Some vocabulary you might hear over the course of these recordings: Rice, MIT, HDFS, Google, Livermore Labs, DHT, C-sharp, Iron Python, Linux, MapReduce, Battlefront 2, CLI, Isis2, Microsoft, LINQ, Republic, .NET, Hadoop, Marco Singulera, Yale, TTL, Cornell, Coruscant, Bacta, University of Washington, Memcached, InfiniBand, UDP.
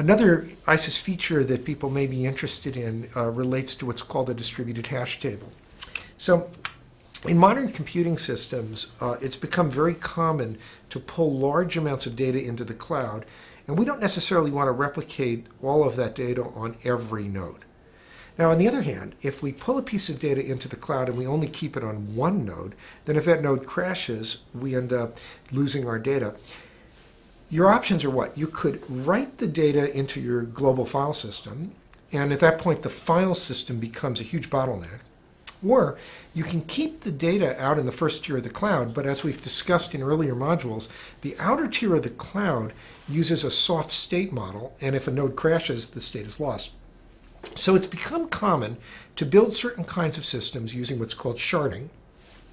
Another ISIS feature that people may be interested in relates to what's called a distributed hash table. So in modern computing systems, it's become very common to pull large amounts of data into the cloud, and we don't necessarily want to replicate all of that data on every node. Now, on the other hand, if we pull a piece of data into the cloud and we only keep it on one node, then if that node crashes, we end up losing our data. Your options are what? You could write the data into your global file system, and at that point the file system becomes a huge bottleneck. Or you can keep the data out in the first tier of the cloud, but as we've discussed in earlier modules, the outer tier of the cloud uses a soft state model, and if a node crashes, the state is lost. So it's become common to build certain kinds of systems using what's called sharding.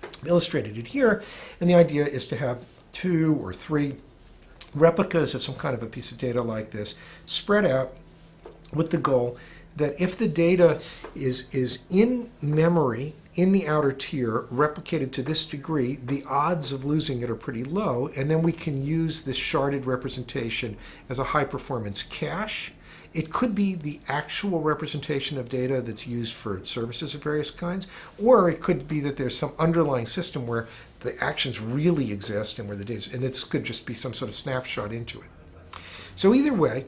I've illustrated it here, and the idea is to have 2 or 3 replicas of some kind of a piece of data like this spread out, with the goal that if the data is in memory in the outer tier replicated to this degree, the odds of losing it are pretty low, and then we can use this sharded representation as a high performance cache. It could be the actual representation of data that's used for services of various kinds, or it could be that there's some underlying system where the actions really exist and where the data, and it could just be some sort of snapshot into it. So either way,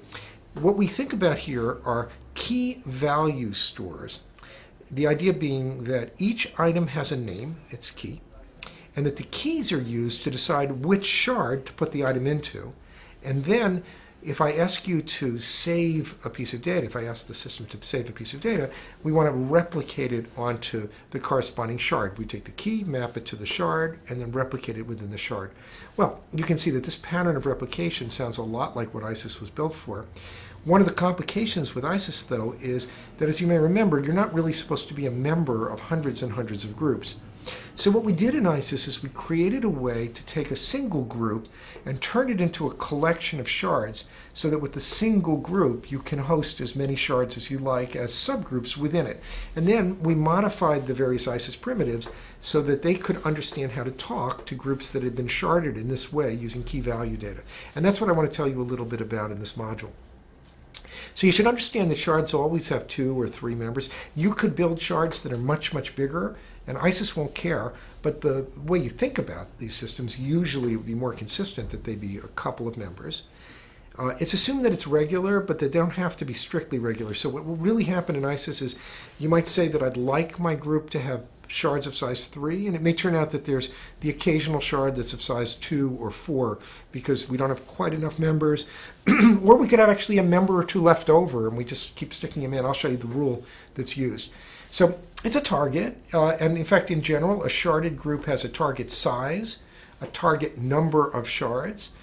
what we think about here are key value stores, the idea being that each item has a name, its key, and that the keys are used to decide which shard to put the item into, and then if I ask you to save a piece of data, if I ask the system to save a piece of data, we want to replicate it onto the corresponding shard. We take the key, map it to the shard, and then replicate it within the shard. Well, you can see that this pattern of replication sounds a lot like what ISIS was built for. One of the complications with ISIS, though, is that, as you may remember, you're not really supposed to be a member of hundreds and hundreds of groups. So what we did in ISIS is we created a way to take a single group and turn it into a collection of shards, so that with the single group you can host as many shards as you like as subgroups within it. And then we modified the various ISIS primitives so that they could understand how to talk to groups that had been sharded in this way using key value data. And that's what I want to tell you a little bit about in this module. So you should understand that shards always have 2 or 3 members. You could build shards that are much, much bigger, and ISIS won't care, but the way you think about these systems usually would be more consistent that they be a couple of members. It's assumed that it's regular, but they don't have to be strictly regular. So what will really happen in ISIS is you might say that I'd like my group to have shards of size 3, and it may turn out that there's the occasional shard that's of size 2 or 4 because we don't have quite enough members. Or we could have actually a member or 2 left over, and we just keep sticking them in. I'll show you the rule that's used. So it's a target, and in fact, in general, a sharded group has a target size, a target number of shards,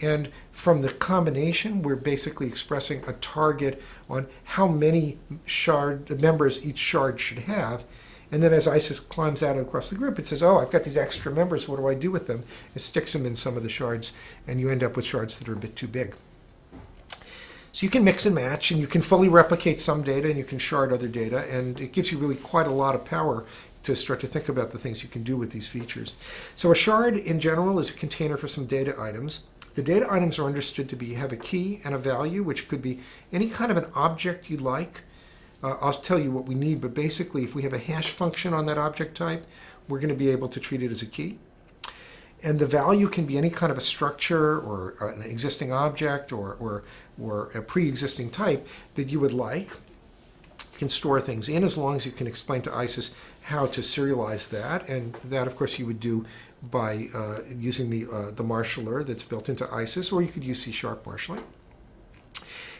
and from the combination, we're basically expressing a target on how many shard members each shard should have. And then as ISIS climbs out across the group, it says, oh, I've got these extra members, what do I do with them? It sticks them in some of the shards, and you end up with shards that are a bit too big. So you can mix and match, and you can fully replicate some data, and you can shard other data, and it gives you really quite a lot of power to start to think about the things you can do with these features. So a shard, in general, is a container for some data items. The data items are understood to have a key and a value, which could be any kind of an object you like. I'll tell you what we need, but basically if we have a hash function on that object type, we're going to be able to treat it as a key. And the value can be any kind of a structure or an existing object or a pre-existing type that you would like. You can store things in as long as you can explain to ISIS how to serialize that, and that of course you would do by using the marshaller that's built into ISIS, or you could use C# marshalling.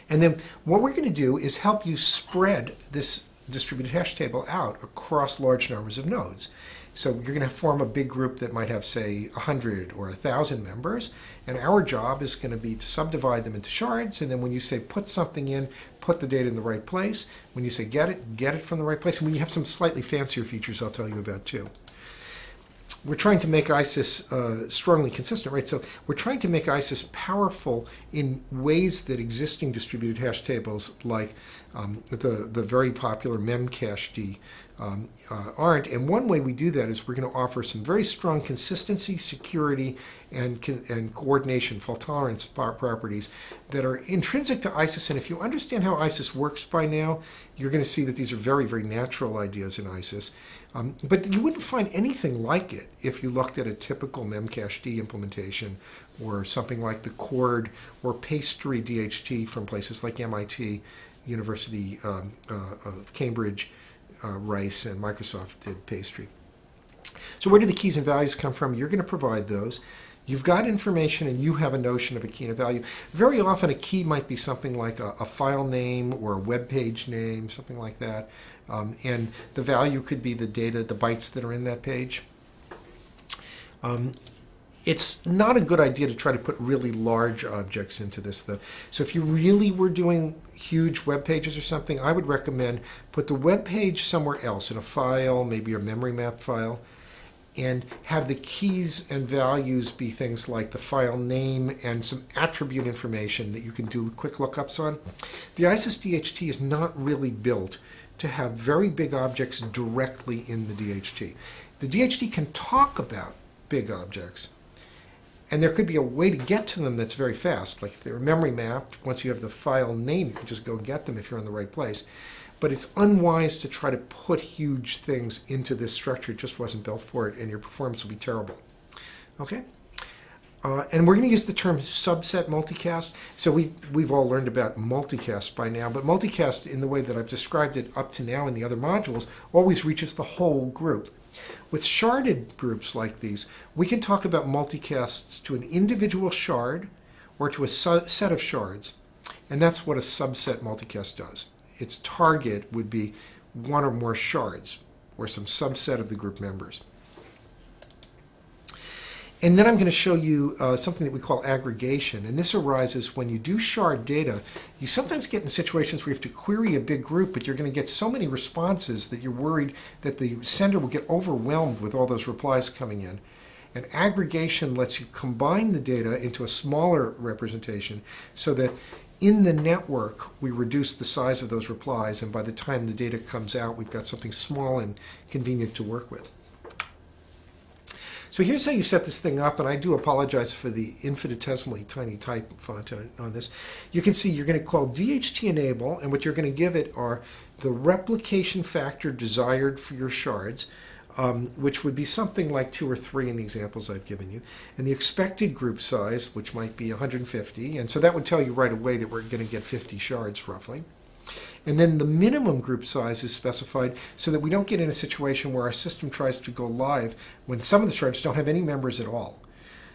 And then what we're going to do is help you spread this distributed hash table out across large numbers of nodes. So you're going to form a big group that might have, say, 100 or 1,000 members, and our job is going to be to subdivide them into shards, and then when you say put something in, put the data in the right place. When you say get it from the right place. And we have some slightly fancier features I'll tell you about, too. We're trying to make ISIS strongly consistent, right? So we're trying to make ISIS powerful in ways that existing distributed hash tables, like the very popular Memcached aren't. And one way we do that is we're going to offer some very strong consistency, security, and coordination, fault tolerance properties that are intrinsic to ISIS. And if you understand how ISIS works by now, you're going to see that these are very, very natural ideas in ISIS. But you wouldn't find anything like it if you looked at a typical Memcached implementation or something like the Chord or Pastry DHT from places like MIT, University of Cambridge, Rice, and Microsoft did Pastry. So where do the keys and values come from? You're going to provide those. You've got information and you have a notion of a key and a value. Very often a key might be something like a file name or a web page name, something like that. And the value could be the data, the bytes that are in that page. It's not a good idea to try to put really large objects into this, though. So if you really were doing huge web pages or something, I would recommend put the web page somewhere else, in a file, maybe a memory map file, and have the keys and values be things like the file name and some attribute information that you can do quick lookups on. The ISIS DHT is not really built to have very big objects directly in the DHT. The DHT can talk about big objects, and there could be a way to get to them that's very fast. Like if they were memory mapped, once you have the file name, you can just go and get them if you're in the right place. But it's unwise to try to put huge things into this structure. It just wasn't built for it, and your performance will be terrible. Okay? And we're going to use the term subset multicast. So we've all learned about multicast by now, but multicast, in the way that I've described it up to now in the other modules, always reaches the whole group. With sharded groups like these, we can talk about multicasts to an individual shard or to a set of shards, and that's what a subset multicast does. Its target would be one or more shards or some subset of the group members. And then I'm going to show you something that we call aggregation, and this arises when you do shard data. You sometimes get in situations where you have to query a big group, but you're going to get so many responses that you're worried that the sender will get overwhelmed with all those replies coming in. And aggregation lets you combine the data into a smaller representation so that in the network we reduce the size of those replies, and by the time the data comes out, we've got something small and convenient to work with. So here's how you set this thing up, and I do apologize for the infinitesimally tiny type font on this. You can see you're going to call DHT enable, and what you're going to give it are the replication factor desired for your shards, which would be something like 2 or 3 in the examples I've given you, and the expected group size, which might be 150, and so that would tell you right away that we're going to get 50 shards roughly. And then the minimum group size is specified so that we don't get in a situation where our system tries to go live when some of the shards don't have any members at all.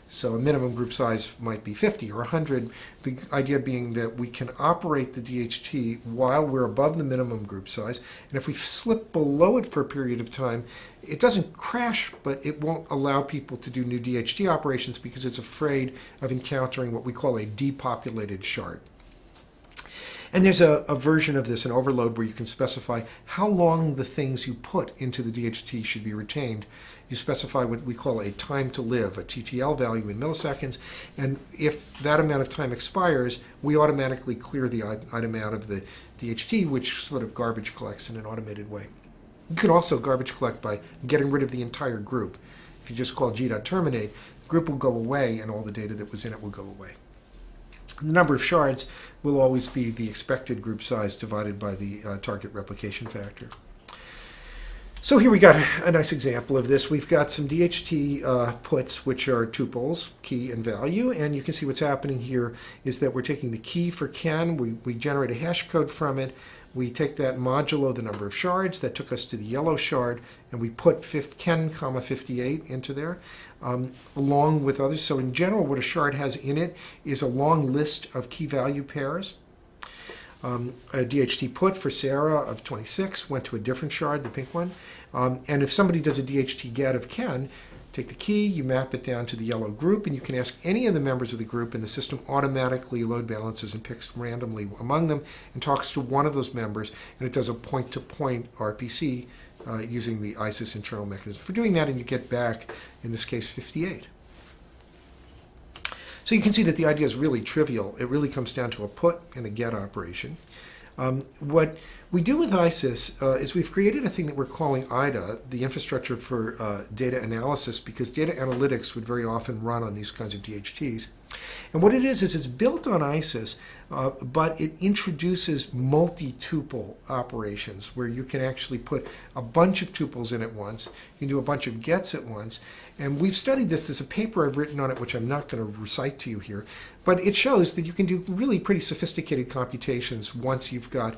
So a minimum group size might be 50 or 100, the idea being that we can operate the DHT while we're above the minimum group size. And if we slip below it for a period of time, it doesn't crash, but it won't allow people to do new DHT operations because it's afraid of encountering what we call a depopulated shard. And there's a version of this, an overload, where you can specify how long the things you put into the DHT should be retained. You specify what we call a time to live, a TTL value in milliseconds, and if that amount of time expires, we automatically clear the item out of the DHT, which sort of garbage collects in an automated way. You could also garbage collect by getting rid of the entire group. If you just call g.terminate, the group will go away and all the data that was in it will go away. The number of shards will always be the expected group size divided by the target replication factor. So here we got a nice example of this. We've got some DHT puts, which are tuples, key and value, and you can see what's happening here is that we're taking the key for Ken, we generate a hash code from it, we take that modulo the number of shards, that took us to the yellow shard, and we put Ken, 58 into there, along with others. So in general, what a shard has in it is a long list of key value pairs. A DHT put for Sarah of 26 went to a different shard, the pink one. And if somebody does a DHT get of Ken, take the key, you map it down to the yellow group, and you can ask any of the members of the group, and the system automatically load balances and picks randomly among them and talks to one of those members, and it does a point-to-point RPC using the ISIS internal mechanism for doing that, and you get back, in this case, 58. So you can see that the idea is really trivial. It really comes down to a put and a get operation. What we do with ISIS is we've created a thing that we're calling IDA, the infrastructure for data analysis, because data analytics would very often run on these kinds of DHTs. And what it is it's built on ISIS, but it introduces multi-tuple operations where you can actually put a bunch of tuples in at once. You can do a bunch of gets at once. And we've studied this. There's a paper I've written on it, which I'm not going to recite to you here. But it shows that you can do really pretty sophisticated computations once you've got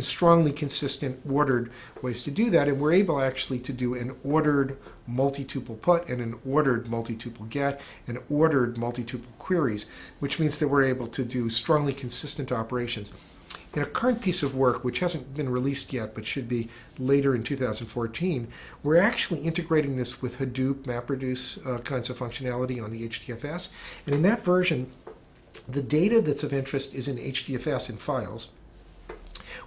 strongly consistent ordered ways to do that. And we're able actually to do an ordered multi-tuple put and an ordered multi-tuple get and ordered multi-tuple queries, which means that we're able to do strongly consistent operations. In a current piece of work, which hasn't been released yet but should be later in 2014, we're actually integrating this with Hadoop, MapReduce kinds of functionality on the HDFS. And in that version, the data that's of interest is in HDFS in files.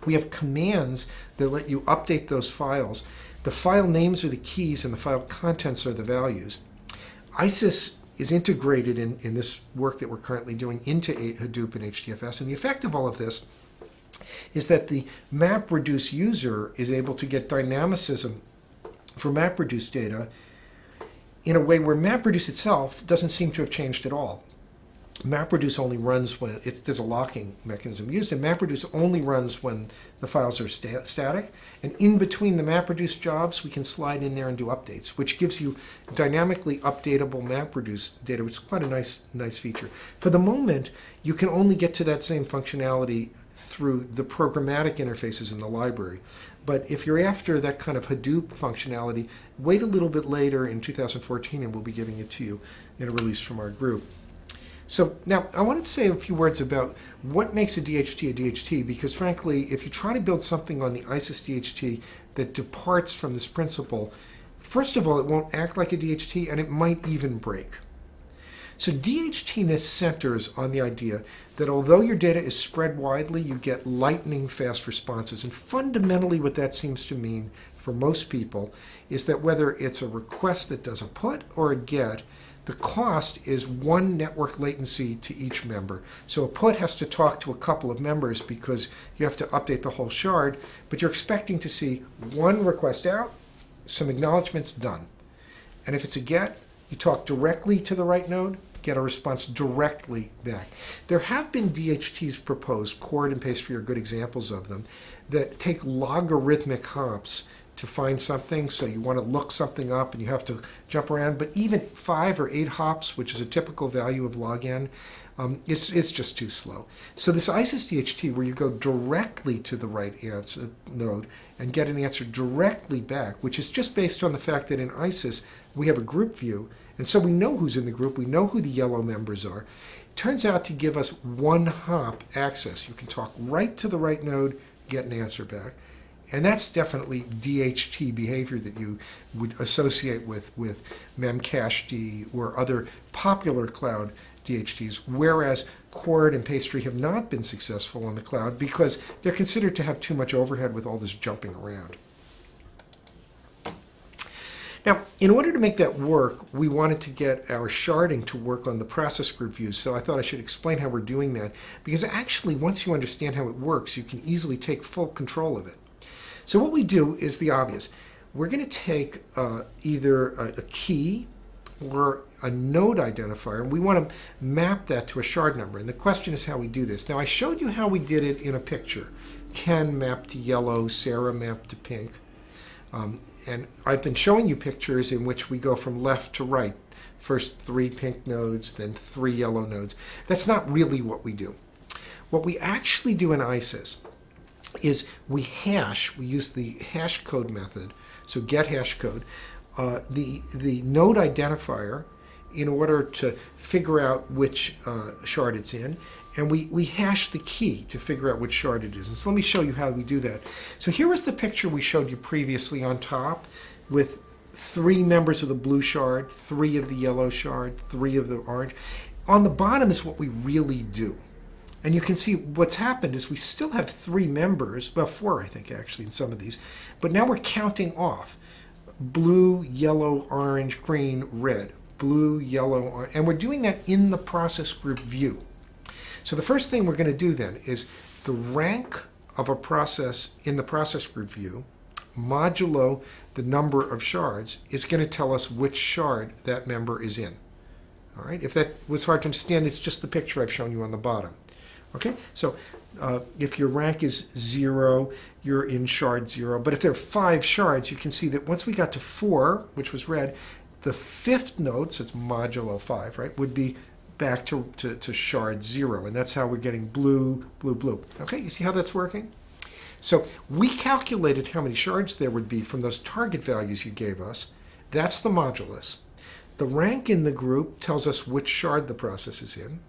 We have commands that let you update those files. The file names are the keys and the file contents are the values. ISIS is integrated in this work that we're currently doing into Hadoop and HDFS. And the effect of all of this is that the MapReduce user is able to get dynamicism for MapReduce data in a way where MapReduce itself doesn't seem to have changed at all. MapReduce only runs when there's a locking mechanism used, and MapReduce only runs when the files are static. And in between the MapReduce jobs, we can slide in there and do updates, which gives you dynamically updatable MapReduce data, which is quite a nice feature. For the moment, you can only get to that same functionality through the programmatic interfaces in the library. But if you're after that kind of Hadoop functionality, wait a little bit later in 2014, and we'll be giving it to you in a release from our group. So now I wanted to say a few words about what makes a DHT, because frankly, if you try to build something on the ISIS DHT that departs from this principle, first of all, it won't act like a DHT, and it might even break. So DHTness centers on the idea that although your data is spread widely, you get lightning-fast responses. And fundamentally what that seems to mean for most people is that whether it's a request that does a put or a get, the cost is one network latency to each member. So a put has to talk to a couple of members because you have to update the whole shard, but you're expecting to see one request out, some acknowledgments, done. And if it's a get, you talk directly to the right node, get a response directly back. There have been DHTs proposed, Chord and Pastry are good examples of them, that take logarithmic hops to find something. So you want to look something up and you have to jump around. But even 5 or 8 hops, which is a typical value of log n, it's just too slow. So this ISIS DHT, where you go directly to the right answer node and get an answer directly back, which is just based on the fact that in ISIS we have a group view, and so we know who's in the group, we know who the yellow members are, turns out to give us one hop access. You can talk right to the right node, get an answer back. And that's definitely DHT behavior that you would associate with Memcached or other popular cloud DHTs, whereas Chord and Pastry have not been successful on the cloud because they're considered to have too much overhead with all this jumping around. Now, in order to make that work, we wanted to get our sharding to work on the process group views, so I thought I should explain how we're doing that, because actually, once you understand how it works, you can easily take full control of it. So what we do is the obvious. We're going to take either a key or a node identifier, and we want to map that to a shard number. And the question is how we do this. Now, I showed you how we did it in a picture. Ken mapped to yellow, Sarah mapped to pink. And I've been showing you pictures in which we go from left to right. First 3 pink nodes, then 3 yellow nodes. That's not really what we do. What we actually do in ISIS is we use the hash code method, so get hash code, the node identifier in order to figure out which shard it's in, and we hash the key to figure out which shard it is. And so let me show you how we do that. So here was the picture we showed you previously on top with 3 members of the blue shard, 3 of the yellow shard, 3 of the orange. On the bottom is what we really do. And you can see what's happened is we still have 3 members, well 4 I think actually in some of these, but now we're counting off blue, yellow, orange, green, red, blue, yellow, orange, and we're doing that in the process group view. So the first thing we're going to do then is the rank of a process in the process review modulo the number of shards is going to tell us which shard that member is in. All right. If that was hard to understand, it's just the picture I've shown you on the bottom. Okay. So if your rank is 0, you're in shard 0. But if there are 5 shards, you can see that once we got to 4, which was red, the 5th node, so it's modulo 5, right, would be back to shard 0. And that's how we're getting blue, blue, blue. Okay. You see how that's working? So we calculated how many shards there would be from those target values you gave us. That's the modulus. The rank in the group tells us which shard the process is in.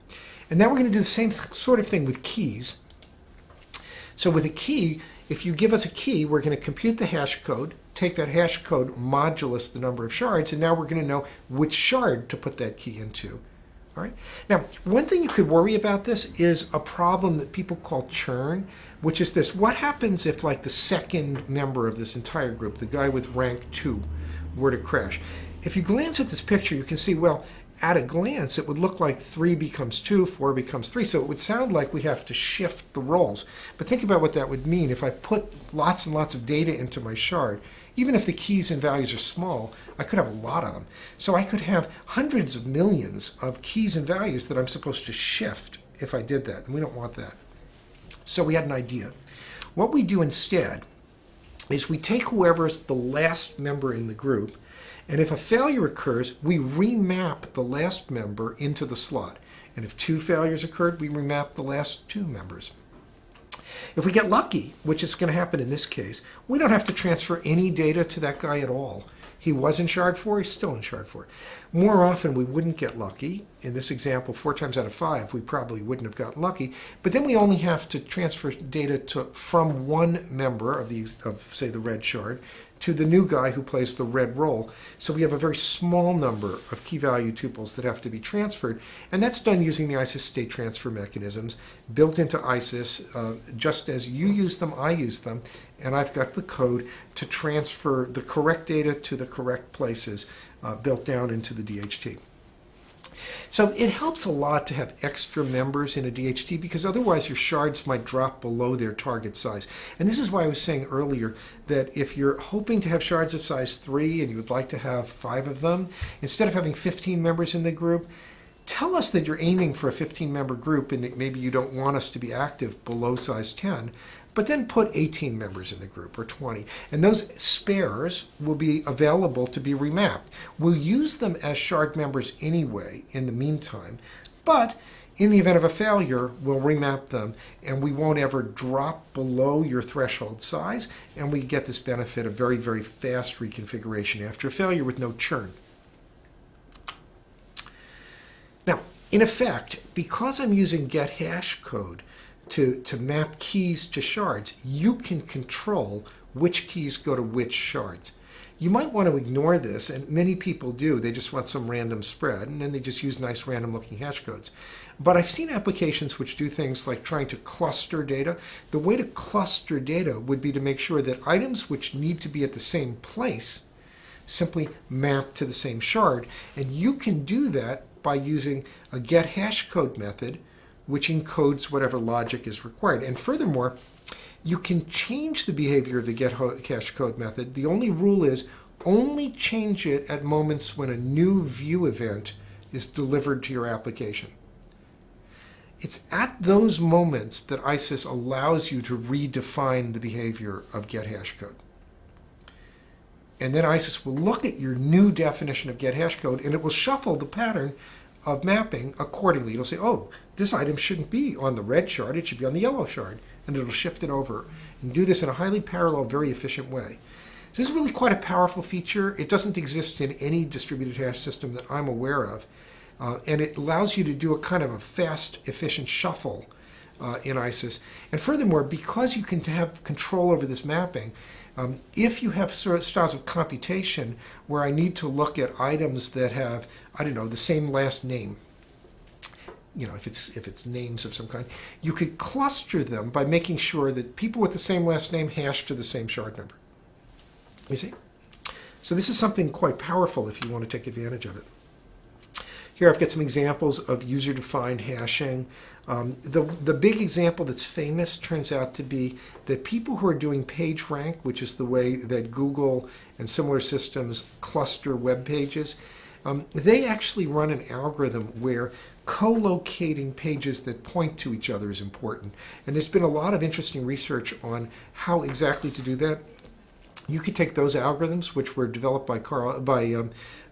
And now we're going to do the same sort of thing with keys. So with a key, if you give us a key, we're going to compute the hash code, take that hash code modulus the number of shards, and now we're going to know which shard to put that key into. All right. Now, one thing you could worry about this is a problem that people call churn, which is this. What happens if, like, the second member of this entire group, the guy with rank 2, were to crash? If you glance at this picture, you can see, well, at a glance, it would look like 3 becomes 2, 4 becomes 3. So it would sound like we have to shift the roles. But think about what that would mean if I put lots and lots of data into my shard. Even if the keys and values are small, I could have a lot of them. So I could have hundreds of millions of keys and values that I'm supposed to shift if I did that, and we don't want that. So we had an idea. What we do instead is we take whoever's the last member in the group, and if a failure occurs, we remap the last member into the slot. And if 2 failures occurred, we remap the last 2 members. If we get lucky, which is going to happen in this case, we don't have to transfer any data to that guy at all. He was in shard 4, he's still in shard 4. More often, we wouldn't get lucky. In this example, 4 times out of 5, we probably wouldn't have gotten lucky. But then we only have to transfer data from one member of say, the red shard to the new guy who plays the red role. So we have a very small number of key value tuples that have to be transferred. And that's done using the ISIS state transfer mechanisms built into ISIS. Just as you use them, I use them. And I've got the code to transfer the correct data to the correct places built down into the DHT. So it helps a lot to have extra members in a DHT because otherwise your shards might drop below their target size. And this is why I was saying earlier that if you're hoping to have shards of size 3 and you would like to have 5 of them, instead of having 15 members in the group, tell us that you're aiming for a 15-member group and that maybe you don't want us to be active below size 10, but then put 18 members in the group or 20. And those spares will be available to be remapped. We'll use them as shard members anyway in the meantime, but in the event of a failure, we'll remap them and we won't ever drop below your threshold size, and we get this benefit of very, very fast reconfiguration after a failure with no churn. Now, in effect, because I'm using get hash code to map keys to shards, you can control which keys go to which shards. You might want to ignore this, and many people do. They just want some random spread, and then they just use nice random-looking hash codes. But I've seen applications which do things like trying to cluster data. The way to cluster data would be to make sure that items which need to be at the same place simply map to the same shard, and you can do that by using a get hash code method, which encodes whatever logic is required. And furthermore, you can change the behavior of the get hash code method. The only rule is only change it at moments when a new view event is delivered to your application. It's at those moments that ISIS allows you to redefine the behavior of get hash code. And then ISIS will look at your new definition of get hash code, and it will shuffle the pattern of mapping accordingly. It'll say, oh, this item shouldn't be on the red shard. It should be on the yellow shard. And it'll shift it over and do this in a highly parallel, very efficient way. So this is really quite a powerful feature. It doesn't exist in any distributed hash system that I'm aware of. And it allows you to do a kind of a fast, efficient shuffle in ISIS. And furthermore, because you can have control over this mapping, if you have sort of styles of computation where I need to look at items that have, I don't know, the same last name, you know, if it's names of some kind, you could cluster them by making sure that people with the same last name hash to the same shard number. You see? So this is something quite powerful if you want to take advantage of it. Here I've got some examples of user-defined hashing. The big example that's famous turns out to be that people who are doing PageRank, which is the way that Google and similar systems cluster web pages, they actually run an algorithm where co-locating pages that point to each other is important. And there's been a lot of interesting research on how exactly to do that. You could take those algorithms, which were developed by Carlos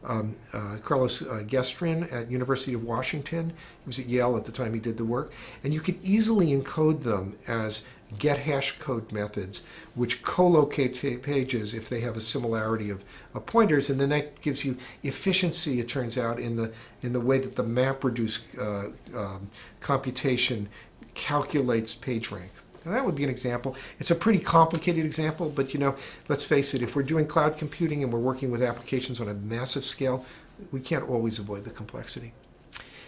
Gestrin at University of Washington. He was at Yale at the time he did the work. And you could easily encode them as get hash code methods, which co-locate pages if they have a similarity of pointers. And then that gives you efficiency, it turns out, in the way that the MapReduce computation calculates PageRank. And that would be an example. It's a pretty complicated example, but you know, let's face it, if we're doing cloud computing and we're working with applications on a massive scale, we can't always avoid the complexity.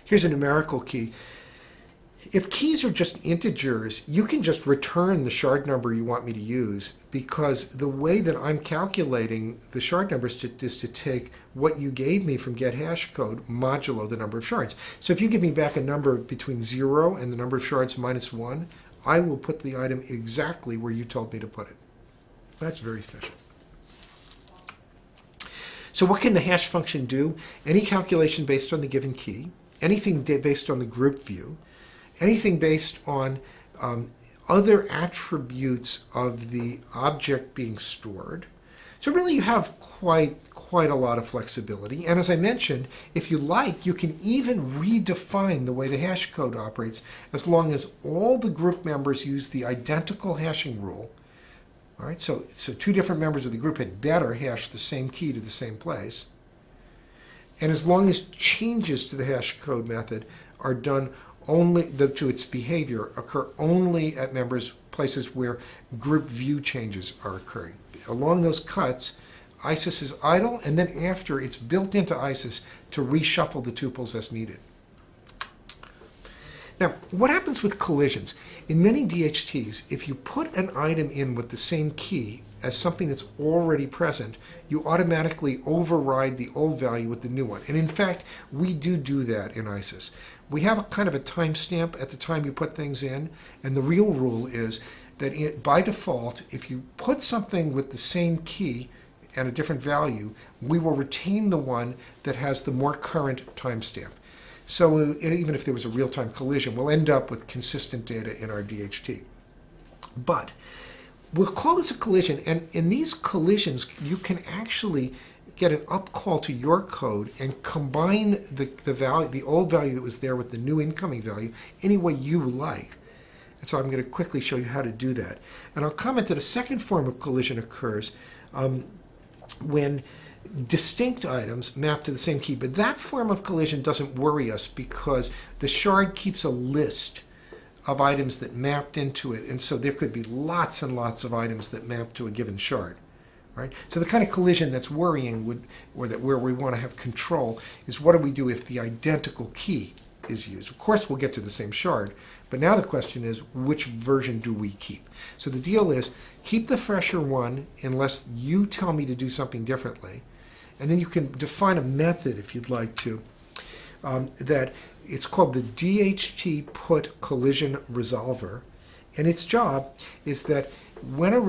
Here's a numerical key. If keys are just integers, you can just return the shard number you want me to use, because the way that I'm calculating the shard numbers is to take what you gave me from get hash code modulo the number of shards. So if you give me back a number between 0 and the number of shards minus 1, I will put the item exactly where you told me to put it. That's very efficient. So what can the hash function do? Any calculation based on the given key, anything based on the group view, anything based on other attributes of the object being stored. So really you have quite a lot of flexibility. And as I mentioned, if you like, you can even redefine the way the hash code operates, as long as all the group members use the identical hashing rule. All right, so two different members of the group had better hash the same key to the same place. And as long as changes to the hash code method are done only to its behavior occur only at members places where group view changes are occurring. Along those cuts, Isis is idle, and then after, it's built into Isis to reshuffle the tuples as needed. Now, what happens with collisions? In many DHTs, if you put an item in with the same key as something that's already present, you automatically override the old value with the new one. And in fact, we do that in Isis. We have a kind of a timestamp at the time you put things in, and the real rule is that by default, if you put something with the same key and a different value, we will retain the one that has the more current timestamp. So even if there was a real-time collision, we'll end up with consistent data in our DHT. But we'll call this a collision, and in these collisions, you can actually get an upcall to your code and combine the old value that was there with the new incoming value any way you like. And so I'm going to quickly show you how to do that. And I'll comment that a second form of collision occurs when distinct items map to the same key. But that form of collision doesn't worry us, because the shard keeps a list of items that mapped into it. And so there could be lots and lots of items that map to a given shard. Right? So the kind of collision that's worrying, where we want to have control, is what do we do if the identical key is used? Of course, we'll get to the same shard. But now the question is, which version do we keep? So the deal is, keep the fresher one unless you tell me to do something differently. And then you can define a method, if you'd like to, that it's called the DHT put collision resolver. And its job is that when a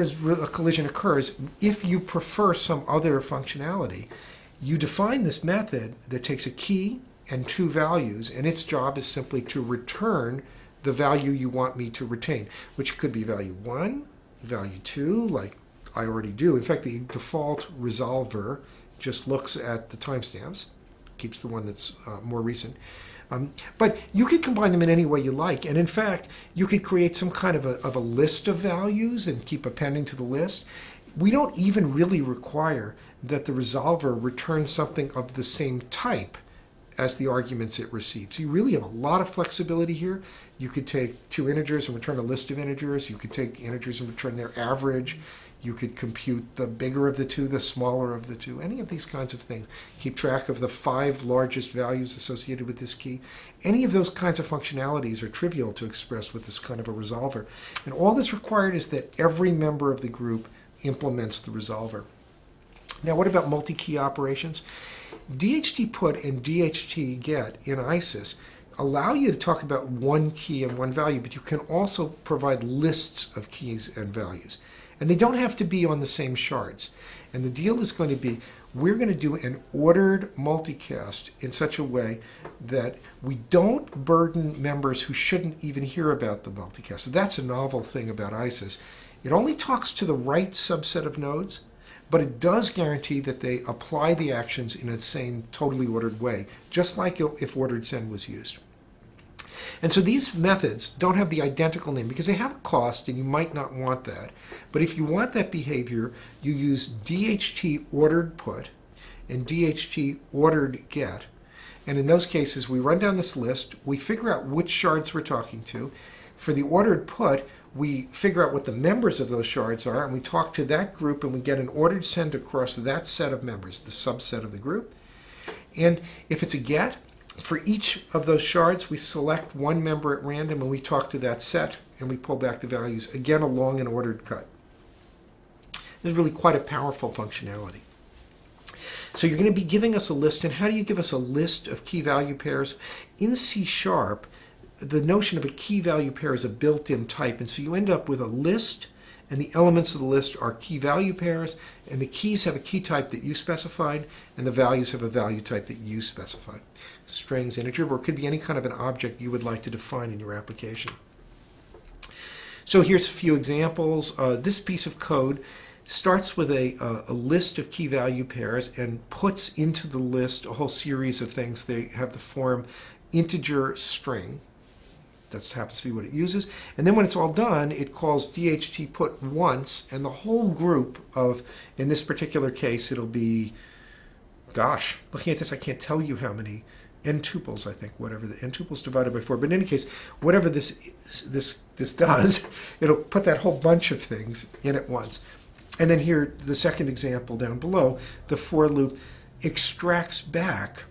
collision occurs, if you prefer some other functionality, you define this method that takes a key and two values, and its job is simply to return the value you want me to retain, which could be value 1, value 2, like I already do. In fact, the default resolver just looks at the timestamps, keeps the one that's more recent. But you could combine them in any way you like. And in fact, you could create some kind of a list of values and keep appending to the list. We don't even really require that the resolver return something of the same type as the arguments it receives. You really have a lot of flexibility here. You could take two integers and return a list of integers. You could take integers and return their average. You could compute the bigger of the two, the smaller of the two, any of these kinds of things. Keep track of the 5 largest values associated with this key. Any of those kinds of functionalities are trivial to express with this kind of a resolver. And all that's required is that every member of the group implements the resolver. Now, what about multi-key operations? DHT put and DHT get in ISIS allow you to talk about one key and one value, but you can also provide lists of keys and values. And they don't have to be on the same shards. And the deal is going to be, we're going to do an ordered multicast in such a way that we don't burden members who shouldn't even hear about the multicast. So that's a novel thing about ISIS. It only talks to the right subset of nodes, but it does guarantee that they apply the actions in the same totally ordered way, just like if ordered send was used. And so these methods don't have the identical name because they have a cost and you might not want that. But if you want that behavior, you use DHT ordered put and DHT ordered get. And in those cases, we run down this list, we figure out which shards we're talking to. For the ordered put, we figure out what the members of those shards are, and we talk to that group, and we get an ordered send across that set of members, the subset of the group. And if it's a get, for each of those shards, we select one member at random, and we talk to that set, and we pull back the values, again, along an ordered cut. This is really quite a powerful functionality. So you're going to be giving us a list, and how do you give us a list of key value pairs? In C-sharp, the notion of a key value pair is a built-in type, and so you end up with a list, and the elements of the list are key value pairs, and the keys have a key type that you specified, and the values have a value type that you specified. Strings, integer, or it could be any kind of an object you would like to define in your application. So here's a few examples. This piece of code starts with a list of key value pairs and puts into the list a whole series of things. They have the form integer string. That happens to be what it uses. And then when it's all done, it calls DHT put once, and the whole group of, in this particular case, it'll be, gosh, looking at this, I can't tell you how many n-tuples, I think, whatever, the n-tuples divided by 4. But in any case, whatever this does, it'll put that whole bunch of things in at once. And then here, the second example down below, the for loop extracts back.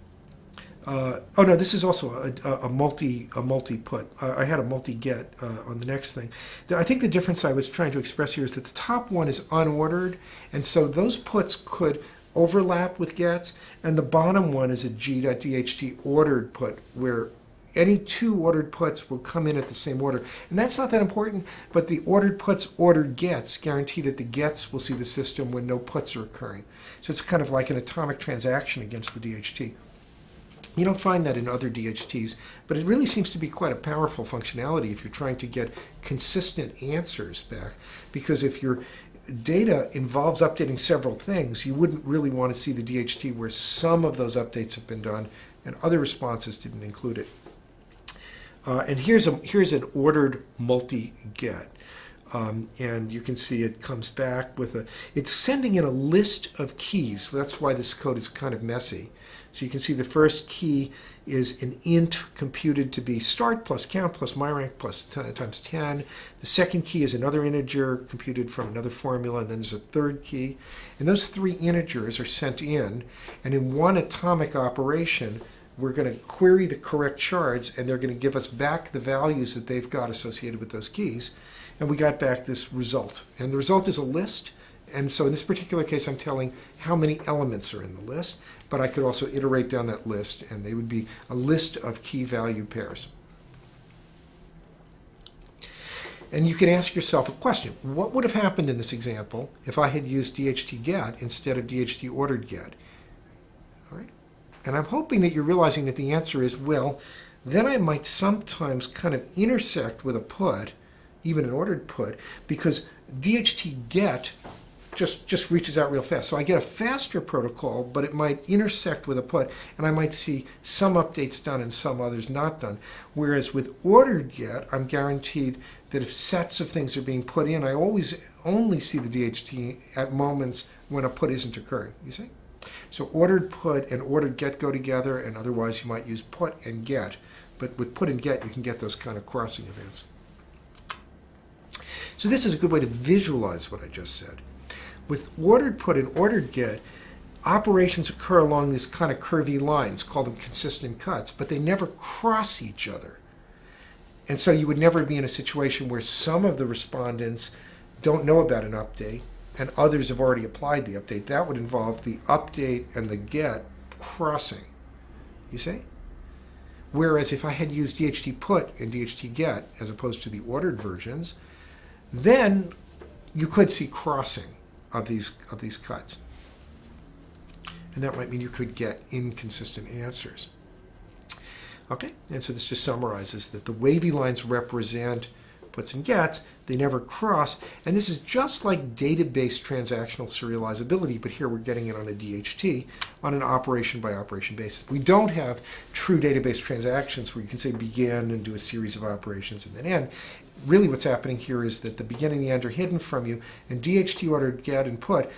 Oh no, this is also a multi-put. I had a multi-get on the next thing. I think the difference I was trying to express here is that the top one is unordered, and so those puts could overlap with gets, and the bottom one is a g.dht ordered put, where any two ordered puts will come in at the same order. And that's not that important, but the ordered puts, ordered gets guarantee that the gets will see the system when no puts are occurring. So it's kind of like an atomic transaction against the DHT. You don't find that in other DHTs, but it really seems to be quite a powerful functionality if you're trying to get consistent answers back. Because if your data involves updating several things, you wouldn't really want to see the DHT where some of those updates have been done and other responses didn't include it. And here's an ordered multi-get. And you can see it comes back with it's sending in a list of keys. That's why this code is kind of messy. So you can see the first key is an int computed to be start plus count plus myRank plus times 10. The second key is another integer computed from another formula, and then there's a third key. And those three integers are sent in, and in one atomic operation, we're going to query the correct shards, and they're going to give us back the values that they've got associated with those keys. And we got back this result. And the result is a list. And so in this particular case, I'm telling how many elements are in the list, but I could also iterate down that list, and they would be a list of key value pairs. And you can ask yourself a question. What would have happened in this example if I had used DHT get instead of DHT ordered get? All right. And I'm hoping that you're realizing that the answer is, well, then I might sometimes kind of intersect with a put, even an ordered put, because DHT get just reaches out real fast. So I get a faster protocol, but it might intersect with a put, and I might see some updates done and some others not done. Whereas with ordered get, I'm guaranteed that if sets of things are being put in, I always only see the DHT at moments when a put isn't occurring, you see? So ordered put and ordered get go together, and otherwise you might use put and get. But with put and get, you can get those kind of crossing events. So this is a good way to visualize what I just said. With ordered put and ordered get, operations occur along these kind of curvy lines, call them consistent cuts, but they never cross each other. And so you would never be in a situation where some of the respondents don't know about an update and others have already applied the update. That would involve the update and the get crossing, you see? Whereas if I had used DHT put and DHT get as opposed to the ordered versions, then you could see crossing of these cuts. And that might mean you could get inconsistent answers. Okay, and so this just summarizes that the wavy lines represent puts and gets, they never cross, and this is just like database transactional serializability, but here we're getting it on a DHT, on an operation-by-operation basis. We don't have true database transactions where you can say begin and do a series of operations and then end. Really what's happening here is that the begin and the end are hidden from you, and DHT ordered get and put,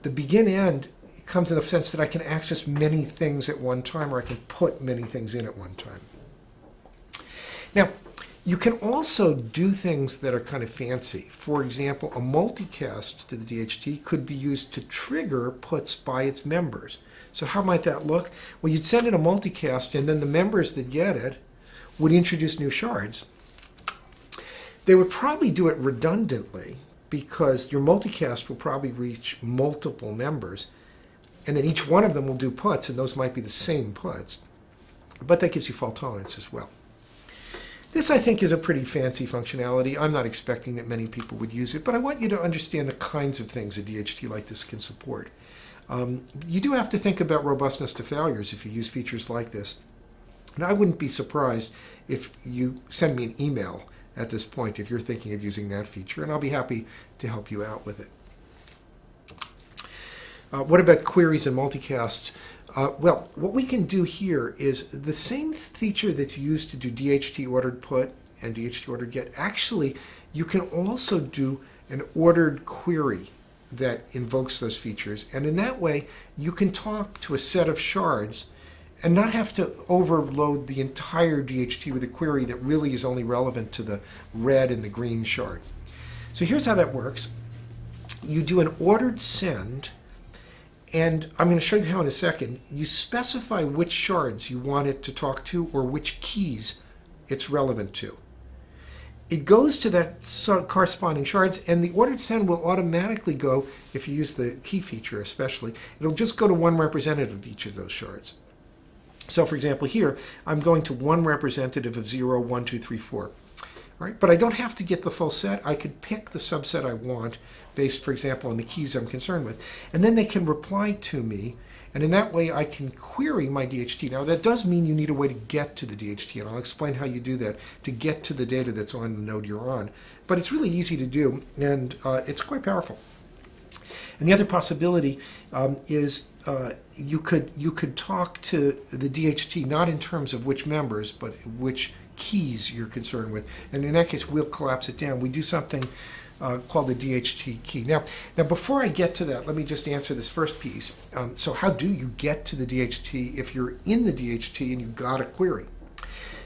the begin-end comes in the sense that I can access many things at one time, or I can put many things in at one time. Now, you can also do things that are kind of fancy. For example, a multicast to the DHT could be used to trigger puts by its members. So how might that look? Well, you'd send in a multicast, and then the members that get it would introduce new shards. They would probably do it redundantly, because your multicast will probably reach multiple members, and then each one of them will do puts, and those might be the same puts. But that gives you fault tolerance as well. This, I think, is a pretty fancy functionality. I'm not expecting that many people would use it, but I want you to understand the kinds of things a DHT like this can support. You do have to think about robustness to failures if you use features like this. And I wouldn't be surprised if you send me an email at this point if you're thinking of using that feature, and I'll be happy to help you out with it. What about queries and multicasts? Well, what we can do here is the same feature that's used to do DHT ordered put and DHT ordered get. Actually, you can also do an ordered query that invokes those features. And in that way, you can talk to a set of shards and not have to overload the entire DHT with a query that really is only relevant to the red and the green shard. So here's how that works. You do an ordered send. And I'm going to show you how in a second. You specify which shards you want it to talk to or which keys it's relevant to. It goes to that corresponding shards, and the ordered send will automatically go, if you use the key feature especially, it'll just go to one representative of each of those shards. So for example here, I'm going to one representative of 0, 1, 2, 3, 4. All right, but I don't have to get the full set. I could pick the subset I want based, for example, on the keys I'm concerned with. And then they can reply to me, and in that way I can query my DHT. Now that does mean you need a way to get to the DHT, and I'll explain how you do that to get to the data that's on the node you're on. But it's really easy to do, and it's quite powerful. And the other possibility is you could talk to the DHT not in terms of which members, but which keys you're concerned with. And in that case, we'll collapse it down. We do something called a DHT key. Now, before I get to that, let me just answer this first piece. So how do you get to the DHT if you're in the DHT and you've got a query?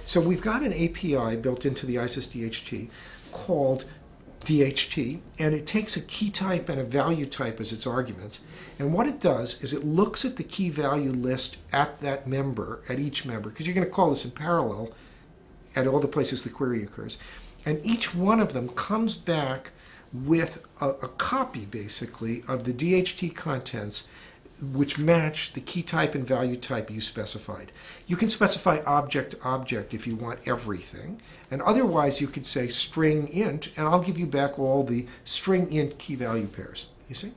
So we've got an API built into the Isis DHT called DHT, and it takes a key type and a value type as its arguments. And what it does is it looks at the key value list at that member, at each member, because you're going to call this in parallel at all the places the query occurs. And each one of them comes back with a copy, basically, of the DHT contents which match the key type and value type you specified. You can specify object-to-object if you want everything, and otherwise you could say string int, and I'll give you back all the string int key value pairs, you see?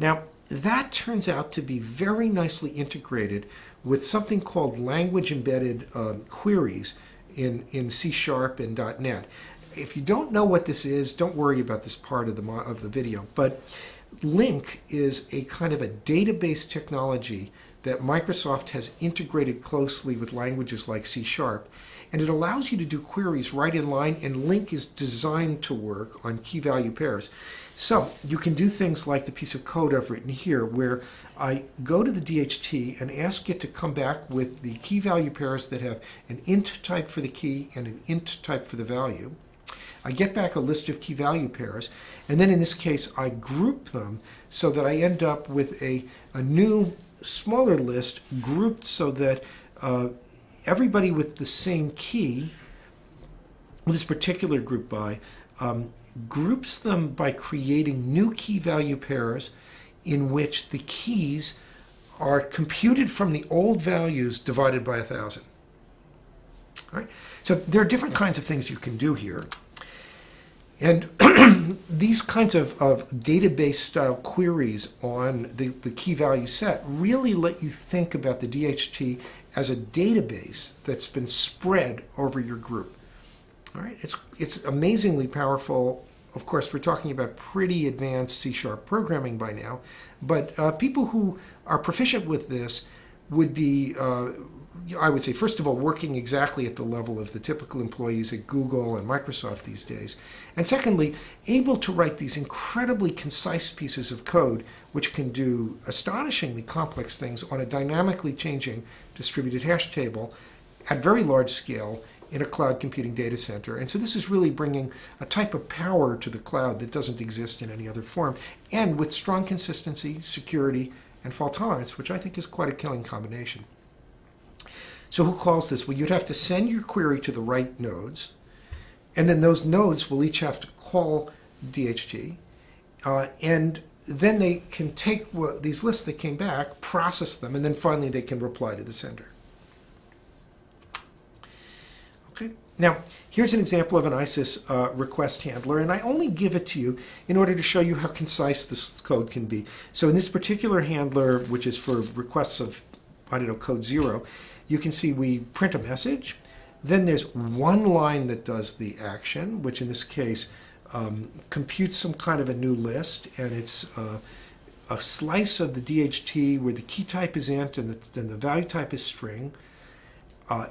Now, that turns out to be very nicely integrated with something called language-embedded queries in C-sharp and .NET. If you don't know what this is, don't worry about this part of the video, but LINQ is a kind of a database technology that Microsoft has integrated closely with languages like C-sharp, and it allows you to do queries right in line, and LINQ is designed to work on key value pairs. So you can do things like the piece of code I've written here, where I go to the DHT and ask it to come back with the key value pairs that have an int type for the key and an int type for the value. I get back a list of key value pairs, and then in this case I group them so that I end up with a new, smaller list grouped so that everybody with the same key, this particular group by, groups them by creating new key value pairs in which the keys are computed from the old values divided by 1,000. All right? So there are different kinds of things you can do here. And these kinds of database-style queries on the key value set really let you think about the DHT as a database that's been spread over your group. All right? It's amazingly powerful. Of course, we're talking about pretty advanced C-sharp programming by now, but people who are proficient with this would be, I would say, first of all, working exactly at the level of the typical employees at Google and Microsoft these days, and secondly, able to write these incredibly concise pieces of code which can do astonishingly complex things on a dynamically changing distributed hash table at very large scale in a cloud computing data center. And so this is really bringing a type of power to the cloud that doesn't exist in any other form, and with strong consistency, security, and fault tolerance, which I think is quite a killing combination. So who calls this? Well, you'd have to send your query to the right nodes, and then those nodes will each have to call DHT, and then they can take these lists that came back, process them, and then finally they can reply to the sender. Okay. Now, here's an example of an ISIS request handler, and I only give it to you in order to show you how concise this code can be. So in this particular handler, which is for requests of, I don't know, code 0, you can see we print a message. Then there's one line that does the action, which in this case computes some kind of a new list, and it's a slice of the DHT where the key type is int and the value type is string.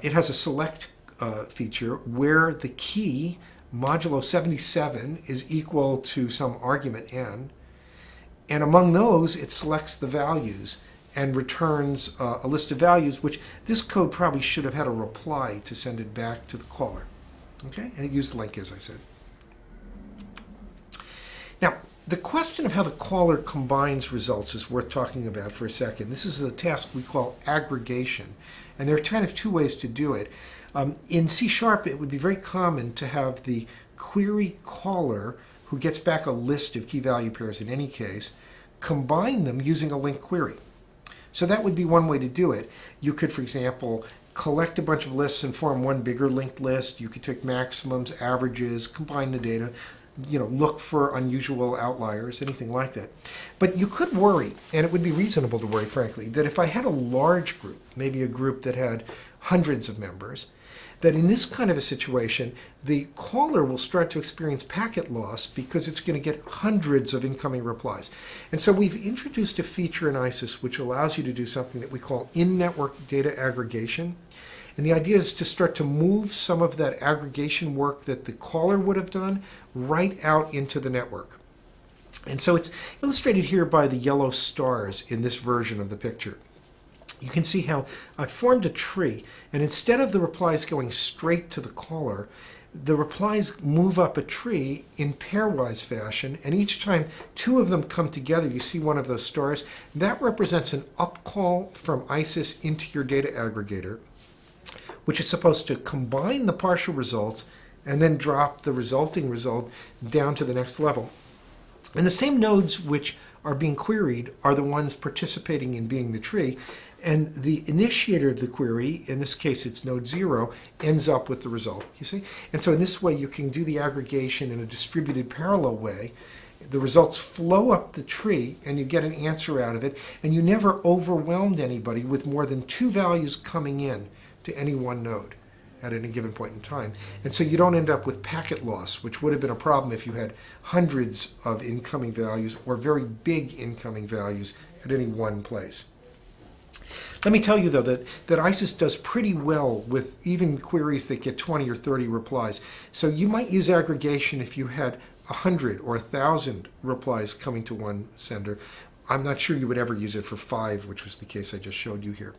It has a select feature where the key modulo 77 is equal to some argument n, and among those it selects the values and returns a list of values, which this code probably should have had a reply to send it back to the caller. Okay, and it used LINQ, as I said. Now, the question of how the caller combines results is worth talking about for a second. This is a task we call aggregation, and there are kind of two ways to do it. In C-sharp, it would be very common to have the query caller, who gets back a list of key value pairs in any case, combine them using a LINQ query. So that would be one way to do it. You could, for example, collect a bunch of lists and form one bigger linked list. You could take maximums, averages, combine the data, you know, look for unusual outliers, anything like that. But you could worry, and it would be reasonable to worry, frankly, that if I had a large group, maybe a group that had hundreds of members, that in this kind of a situation, the caller will start to experience packet loss because it's going to get hundreds of incoming replies. And so we've introduced a feature in ISIS which allows you to do something that we call in-network data aggregation. And the idea is to start to move some of that aggregation work that the caller would have done right out into the network. And so it's illustrated here by the yellow stars in this version of the picture. You can see how I formed a tree, and instead of the replies going straight to the caller, the replies move up a tree in pairwise fashion, and each time two of them come together, you see one of those stars. That represents an upcall from ISIS into your data aggregator, which is supposed to combine the partial results and then drop the resulting result down to the next level. And the same nodes which are being queried are the ones participating in being the tree, and the initiator of the query, in this case it's node 0, ends up with the result, you see? And so in this way you can do the aggregation in a distributed parallel way. The results flow up the tree and you get an answer out of it, and you never overwhelmed anybody with more than two values coming in to any one node at any given point in time. And so you don't end up with packet loss, which would have been a problem if you had hundreds of incoming values or very big incoming values at any one place. Let me tell you, though, that ISIS does pretty well with even queries that get 20 or 30 replies. So you might use aggregation if you had 100 or 1,000 replies coming to one sender. I'm not sure you would ever use it for 5, which was the case I just showed you here.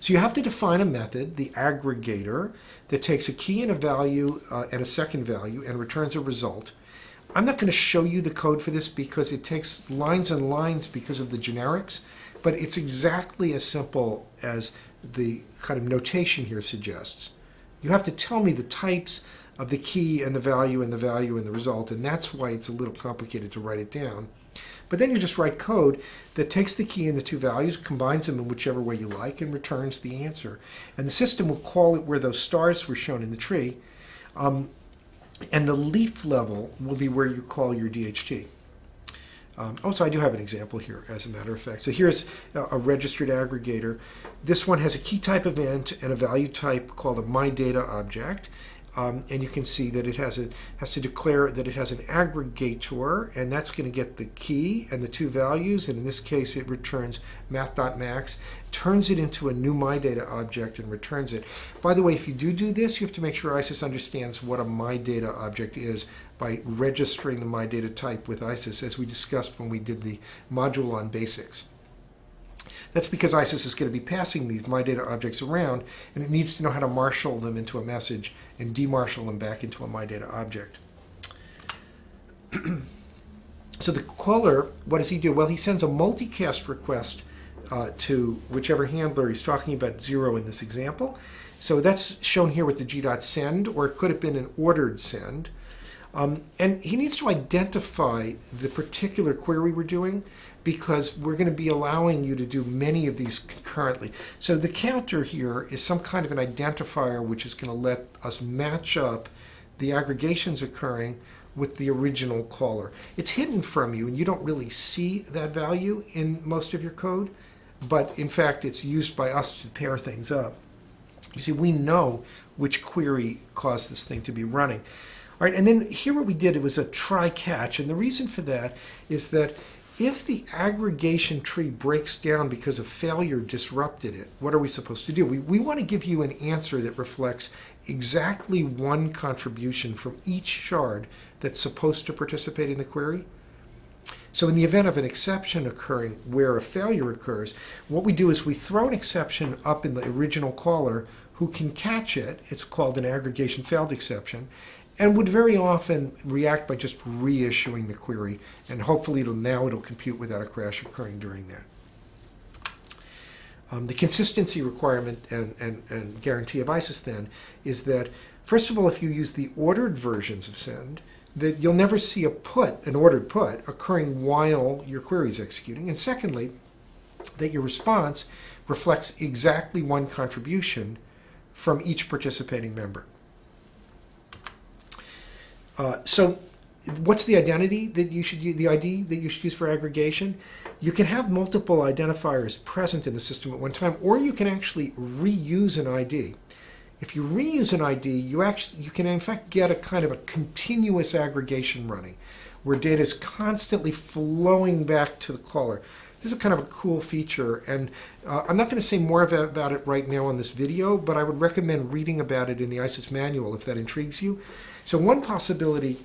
So you have to define a method, the aggregator, that takes a key and a value and a second value and returns a result. I'm not going to show you the code for this because it takes lines and lines because of the generics, but it's exactly as simple as the kind of notation here suggests. You have to tell me the types of the key and the value and the value and the result, and that's why it's a little complicated to write it down. But then you just write code that takes the key and the two values, combines them in whichever way you like, and returns the answer. And the system will call it where those stars were shown in the tree. And the leaf level will be where you call your DHT. Also, I do have an example here, as a matter of fact. So here's a registered aggregator. This one has a key type event and a value type called a myData object. And you can see that it has to declare that it has an aggregator, and that's going to get the key and the two values. And in this case, it returns math.max, turns it into a new MyData object, and returns it. By the way, if you do this, you have to make sure ISIS understands what a MyData object is by registering the MyData type with ISIS, as we discussed when we did the module on basics. That's because ISIS is going to be passing these MyData objects around, and it needs to know how to marshal them into a message and demarshal them back into a MyData object. So the caller, what does he do? Well, he sends a multicast request to whichever handler. He's talking about 0 in this example. So that's shown here with the g.send, or it could have been an ordered send. And he needs to identify the particular query we're doing, because we're going to be allowing you to do many of these concurrently. So the counter here is some kind of an identifier which is going to let us match up the aggregations occurring with the original caller. It's hidden from you, and you don't really see that value in most of your code, but in fact it's used by us to pair things up. You see, we know which query caused this thing to be running. All right, and then here what we did, it was a try-catch, and the reason for that is that if the aggregation tree breaks down because a failure disrupted it, what are we supposed to do? We want to give you an answer that reflects exactly one contribution from each shard that's supposed to participate in the query. So in the event of an exception occurring where a failure occurs, what we do is we throw an exception up in the original caller who can catch it. It's called an aggregation failed exception, and would very often react by just reissuing the query, and hopefully it'll compute without a crash occurring during that. The consistency requirement and guarantee of ISIS then is that, first of all, if you use the ordered versions of send, that you'll never see a put, an ordered put, occurring while your query is executing. And secondly, that your response reflects exactly one contribution from each participating member. So what's the identity that you should use, the ID that you should use for aggregation? You can have multiple identifiers present in the system at one time, or you can actually reuse an ID. If you reuse an ID, you can in fact get a kind of a continuous aggregation running, where data is constantly flowing back to the caller. This is kind of a cool feature, and I'm not going to say more about it right now on this video, but I would recommend reading about it in the ISIS manual if that intrigues you. So one possibility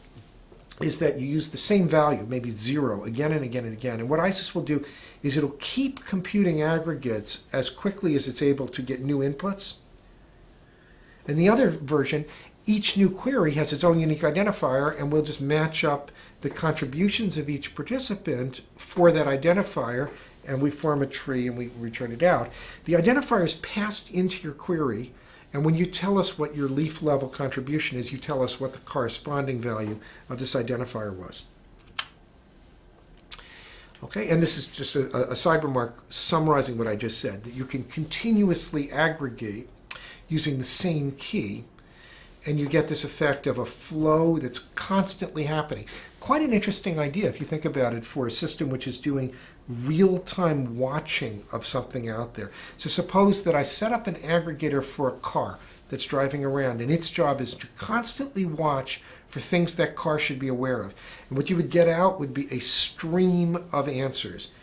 is that you use the same value, maybe 0, again and again and again. And what ISIS will do is it'll keep computing aggregates as quickly as it's able to get new inputs. And the other version, each new query has its own unique identifier, and we'll just match up the contributions of each participant for that identifier, and we form a tree and we return it out. The identifier is passed into your query, and when you tell us what your leaf level contribution is, you tell us what the corresponding value of this identifier was. Okay, and this is just a side remark summarizing what I just said, that you can continuously aggregate using the same key, and you get this effect of a flow that's constantly happening. Quite an interesting idea if you think about it for a system which is doing real-time watching of something out there. So suppose that I set up an aggregator for a car that's driving around, and its job is to constantly watch for things that car should be aware of. And what you would get out would be a stream of answers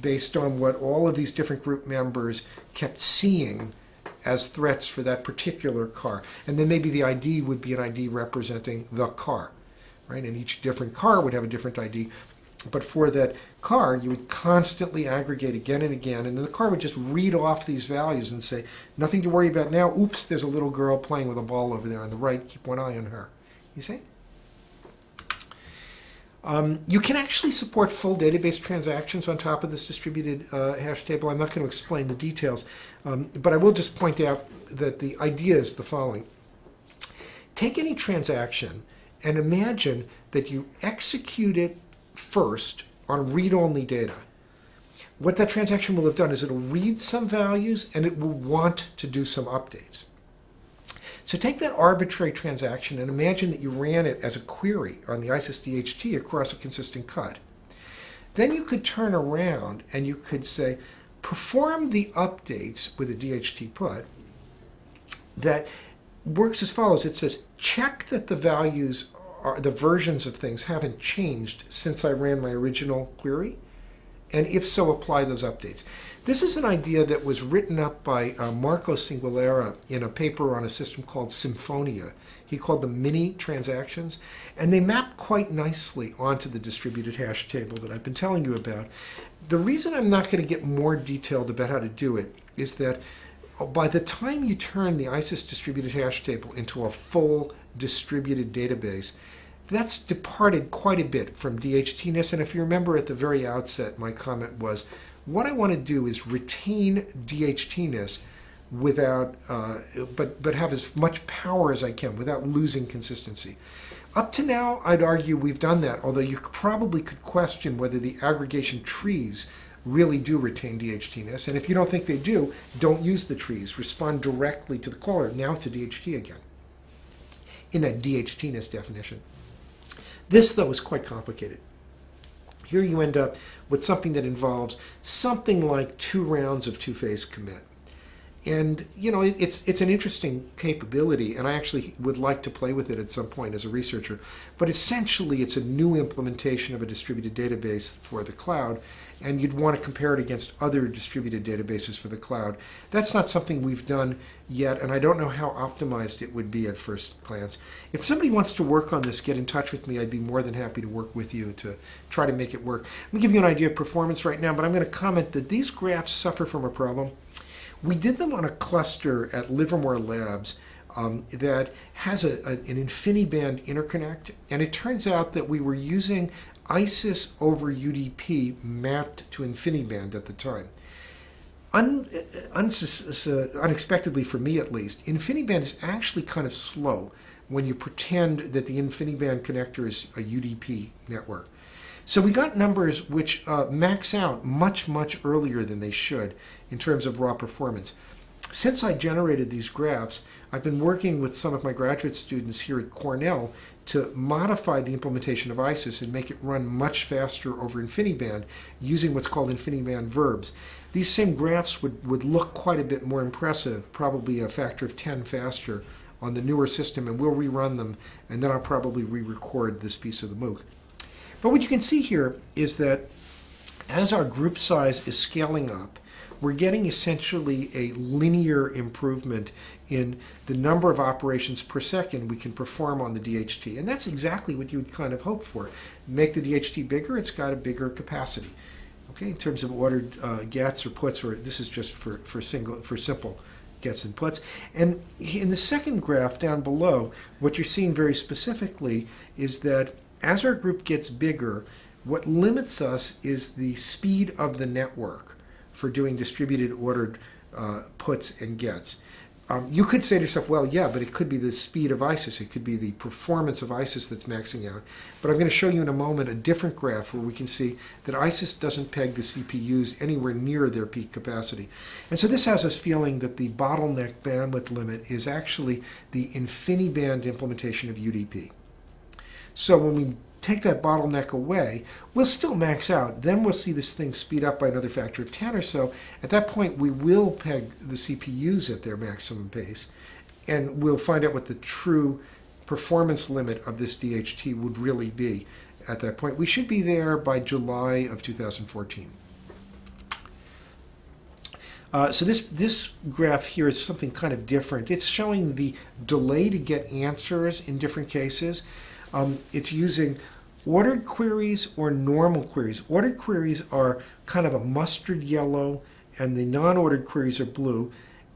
based on what all of these different group members kept seeing as threats for that particular car. And then maybe the ID would be an ID representing the car, right? And each different car would have a different ID. But for that car, you would constantly aggregate again and again, and then the car would just read off these values and say, nothing to worry about now. Oops, there's a little girl playing with a ball over there on the right. Keep one eye on her. You see? You can actually support full database transactions on top of this distributed hash table. I'm not going to explain the details, but I will just point out that the idea is the following. Take any transaction and imagine that you execute it first on read-only data. What that transaction will have done is it will read some values and it will want to do some updates. So take that arbitrary transaction and imagine that you ran it as a query on the ISIS DHT across a consistent cut. Then you could turn around and you could say, perform the updates with a DHT put that works as follows. It says, check that the values, are, the versions of things haven't changed since I ran my original query. And if so, apply those updates. This is an idea that was written up by Marco Singulera in a paper on a system called Symphonia. He called them mini transactions. And they map quite nicely onto the distributed hash table that I've been telling you about. The reason I'm not going to get more detailed about how to do it is that by the time you turn the ISIS distributed hash table into a full distributed database, that's departed quite a bit from DHT-ness. And if you remember at the very outset, my comment was, what I want to do is retain DHT-ness without, but have as much power as I can without losing consistency. Up to now, I'd argue we've done that, although you probably could question whether the aggregation trees really do retain DHT-ness. And if you don't think they do, don't use the trees. Respond directly to the caller, now to DHT again, in that DHT-ness definition. This, though, is quite complicated. Here you end up with something that involves something like 2 rounds of two-phase commit. And, you know, it's an interesting capability, and I actually would like to play with it at some point as a researcher. But essentially, it's a new implementation of a distributed database for the cloud, and you'd want to compare it against other distributed databases for the cloud. That's not something we've done yet, and I don't know how optimized it would be at first glance. If somebody wants to work on this, get in touch with me. I'd be more than happy to work with you to try to make it work. Let me give you an idea of performance right now, but I'm going to comment that these graphs suffer from a problem. We did them on a cluster at Livermore Labs that has an InfiniBand interconnect, and it turns out that we were using ISIS over UDP mapped to InfiniBand at the time. Unexpectedly for me at least, InfiniBand is actually kind of slow when you pretend that the InfiniBand connector is a UDP network. So we got numbers which max out much, much earlier than they should in terms of raw performance. Since I generated these graphs, I've been working with some of my graduate students here at Cornell to modify the implementation of ISIS and make it run much faster over InfiniBand using what's called InfiniBand verbs. These same graphs would look quite a bit more impressive, probably a factor of 10 faster on the newer system, and we'll rerun them, and then I'll probably re-record this piece of the MOOC. But what you can see here is that as our group size is scaling up, we're getting essentially a linear improvement in the number of operations per second we can perform on the DHT. And that's exactly what you would kind of hope for. Make the DHT bigger, it's got a bigger capacity. Okay, in terms of ordered gets or puts, or this is just for simple gets and puts. And in the second graph down below, what you're seeing very specifically is that as our group gets bigger, what limits us is the speed of the network for doing distributed ordered puts and gets. You could say to yourself, well, yeah, but it could be the speed of ISIS. It could be the performance of ISIS that's maxing out. But I'm going to show you in a moment a different graph where we can see that ISIS doesn't peg the CPUs anywhere near their peak capacity. And so this has us feeling that the bottleneck bandwidth limit is actually the InfiniBand implementation of UDP. So when we take that bottleneck away, we'll still max out. Then we'll see this thing speed up by another factor of 10 or so. At that point, we will peg the CPUs at their maximum pace, and we'll find out what the true performance limit of this DHT would really be at that point. We should be there by July of 2014. So this graph here is something kind of different. It's showing the delay to get answers in different cases. It's using ordered queries or normal queries. Ordered queries are kind of a mustard yellow, and the non-ordered queries are blue.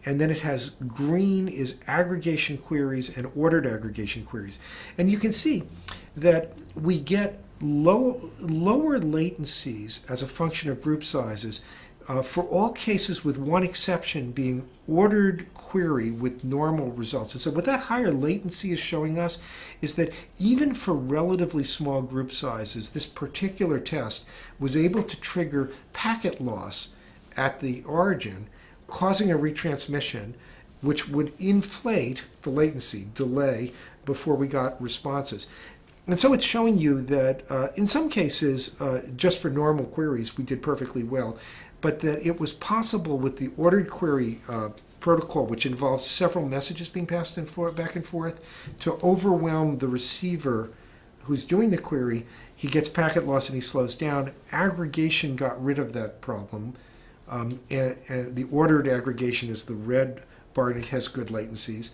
And then it has green is aggregation queries and ordered aggregation queries. And you can see that we get lower latencies as a function of group sizes for all cases with one exception being ordered query with normal results. And so what that higher latency is showing us is that even for relatively small group sizes, this particular test was able to trigger packet loss at the origin, causing a retransmission, which would inflate the latency, delay, before we got responses. And so it's showing you that in some cases, just for normal queries, we did perfectly well, but that it was possible with the ordered query protocol, which involves several messages being passed and forth, back and forth, to overwhelm the receiver who's doing the query. He gets packet loss and he slows down. Aggregation got rid of that problem, and the ordered aggregation is the red bar, and it has good latencies.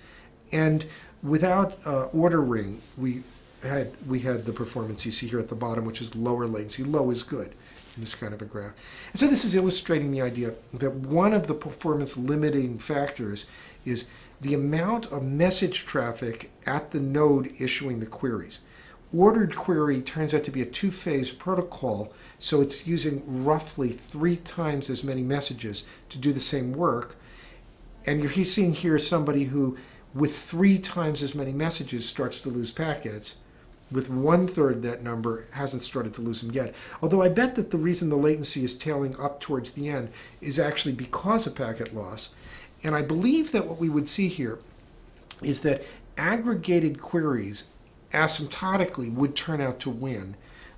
And without ordering, we had the performance you see here at the bottom, which is lower latency. Low is good in this kind of a graph. And so this is illustrating the idea that one of the performance limiting factors is the amount of message traffic at the node issuing the queries. Ordered query turns out to be a two-phase protocol, so it's using roughly 3 times as many messages to do the same work. And you're seeing here somebody who, with 3 times as many messages, starts to lose packets. With 1/3 that number, hasn't started to lose them yet. Although I bet that the reason the latency is tailing up towards the end is actually because of packet loss. And I believe that what we would see here is that aggregated queries asymptotically would turn out to win,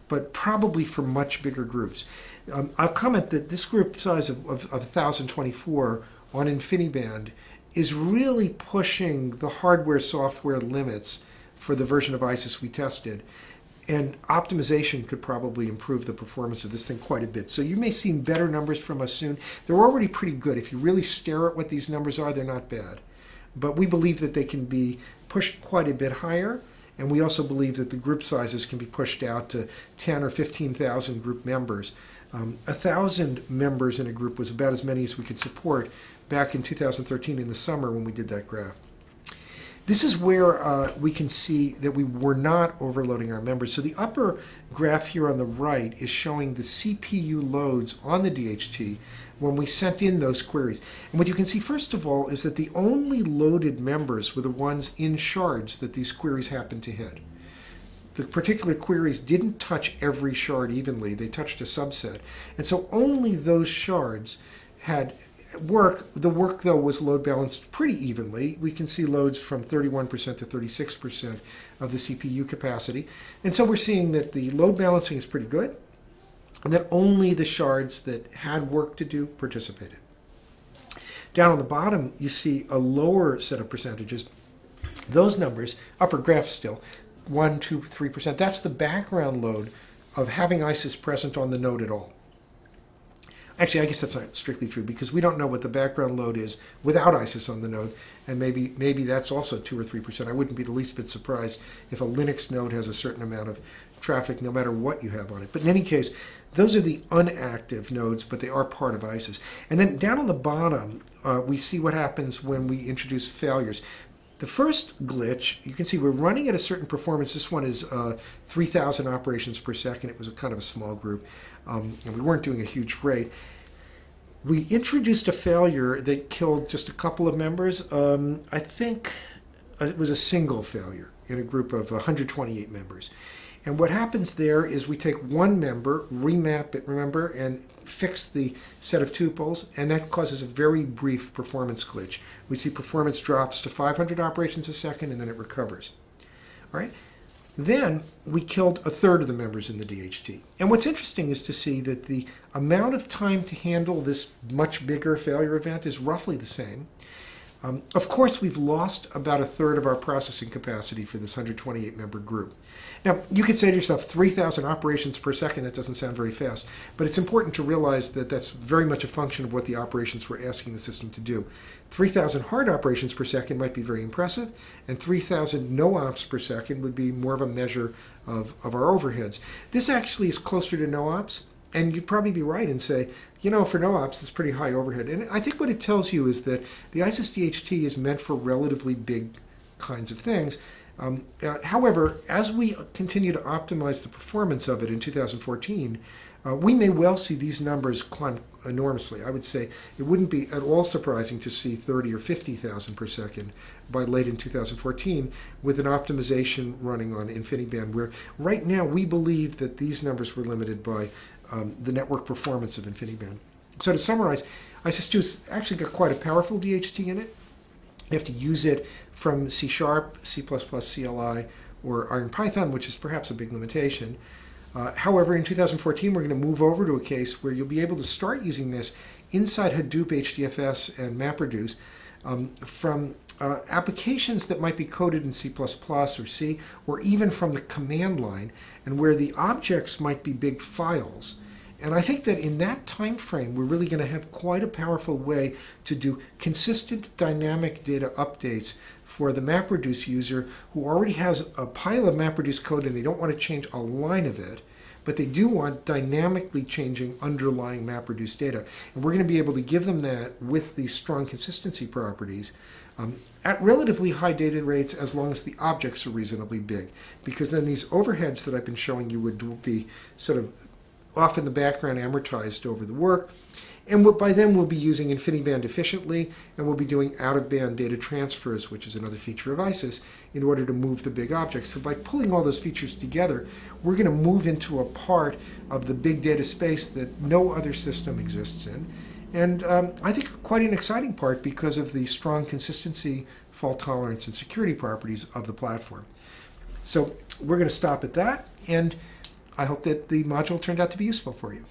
but probably for much bigger groups. I'll comment that this group size of 1,024 on InfiniBand is really pushing the hardware-software limits for the version of Isis we tested, and optimization could probably improve the performance of this thing quite a bit. So you may see better numbers from us soon. They're already pretty good. If you really stare at what these numbers are, they're not bad. But we believe that they can be pushed quite a bit higher, and we also believe that the group sizes can be pushed out to 10 or 15,000 group members. 1,000 members in a group was about as many as we could support back in 2013 in the summer when we did that graph. This is where we can see that we were not overloading our members. So the upper graph here on the right is showing the CPU loads on the DHT when we sent in those queries. And what you can see, first of all, is that the only loaded members were the ones in shards that these queries happened to hit. The particular queries didn't touch every shard evenly. They touched a subset. And so only those shards had work. The work, though, was load balanced pretty evenly. We can see loads from 31% to 36% of the CPU capacity. And so we're seeing that the load balancing is pretty good, and that only the shards that had work to do participated. Down on the bottom, you see a lower set of percentages. Those numbers, upper graph still, 1, 2, 3%, that's the background load of having Isis present on the node at all. Actually, I guess that's not strictly true, because we don't know what the background load is without Isis on the node, and maybe that's also 2 or 3%. I wouldn't be the least bit surprised if a Linux node has a certain amount of traffic no matter what you have on it. But in any case, those are the unactive nodes, but they are part of Isis. And then down on the bottom, we see what happens when we introduce failures. The first glitch, you can see we're running at a certain performance. This one is 3,000 operations per second. It was a kind of a small group, and we weren't doing a huge rate. We introduced a failure that killed just a couple of members. I think it was a single failure in a group of 128 members. And what happens there is we take one member, remap it, remember, and fix the set of tuples, and that causes a very brief performance glitch. We see performance drops to 500 operations a second, and then it recovers. All right. Then we killed 1/3 of the members in the DHT. And what's interesting is to see that the amount of time to handle this much bigger failure event is roughly the same. Of course, we've lost about 1/3 of our processing capacity for this 128-member group. Now, you could say to yourself, 3,000 operations per second, that doesn't sound very fast, but it's important to realize that that's very much a function of what the operations we're asking the system to do. 3,000 hard operations per second might be very impressive, and 3,000 no ops per second would be more of a measure of our overheads. This actually is closer to no ops, and you'd probably be right and say, you know, for no-ops, it's pretty high overhead. And I think what it tells you is that the Isis DHT is meant for relatively big kinds of things, However, as we continue to optimize the performance of it in 2014, we may well see these numbers climb enormously. I would say it wouldn't be at all surprising to see 30 or 50,000 per second by late in 2014 with an optimization running on InfiniBand, where right now we believe that these numbers were limited by the network performance of InfiniBand. So to summarize, Isis2's actually got quite a powerful DHT in it. You have to use it from C#, C++, CLI, or Iron Python, which is perhaps a big limitation. However, in 2014, we're going to move over to a case where you'll be able to start using this inside Hadoop, HDFS, and MapReduce from applications that might be coded in C++ or C, or even from the command line, and where the objects might be big files. And I think that in that time frame, we're really going to have quite a powerful way to do consistent dynamic data updates for the MapReduce user who already has a pile of MapReduce code and they don't want to change a line of it, but they do want dynamically changing underlying MapReduce data. And we're going to be able to give them that with these strong consistency properties at relatively high data rates as long as the objects are reasonably big, because then these overheads that I've been showing you would be sort of off in the background, amortized over the work. And by then we'll be using InfiniBand efficiently, and we'll be doing out-of-band data transfers, which is another feature of ISIS, in order to move the big objects. So by pulling all those features together, we're going to move into a part of the big data space that no other system exists in. And I think quite an exciting part because of the strong consistency, fault tolerance, and security properties of the platform. So we're going to stop at that, and I hope that the module turned out to be useful for you.